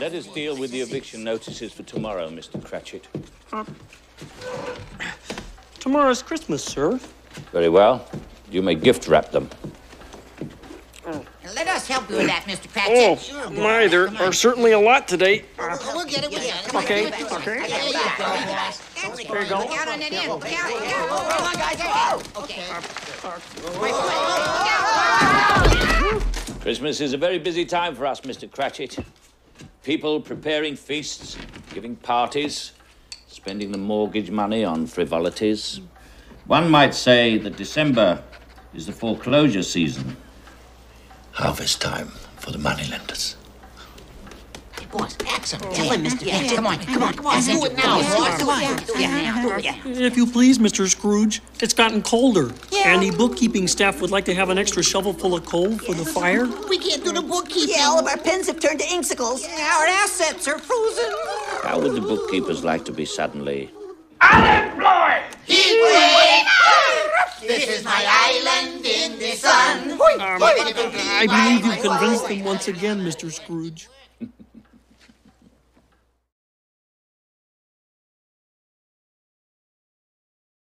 Let us deal with the eviction notices for tomorrow, Mr. Cratchit. Tomorrow's Christmas, sir. Very well. You may gift wrap them. Let us help you with that, Mr. Cratchit. Oh, sure, my, there are certainly a lot today. We'll get it with you. Okay. There you go. Look out on that end. Look out. Come on, guys. Okay. Christmas is a very busy time for us, Mr. Cratchit. People preparing feasts, giving parties, spending the mortgage money on frivolities. One might say that December is the foreclosure season. Harvest time for the moneylenders. Hey, boys, axe him. Tell him, Mr. Cratchit. Come on. Do it now. If you please, Mr. Scrooge, it's gotten colder. Yeah. And the bookkeeping staff would like to have an extra shovel full of coal for the fire. We can't do the bookkeeping. Yeah, all of our pens have turned to ink-sicles. Yeah, our assets are frozen. How would the bookkeepers like to be suddenly unemployed? This is my island in the sun. I believe you convinced them once again, Mr. Scrooge.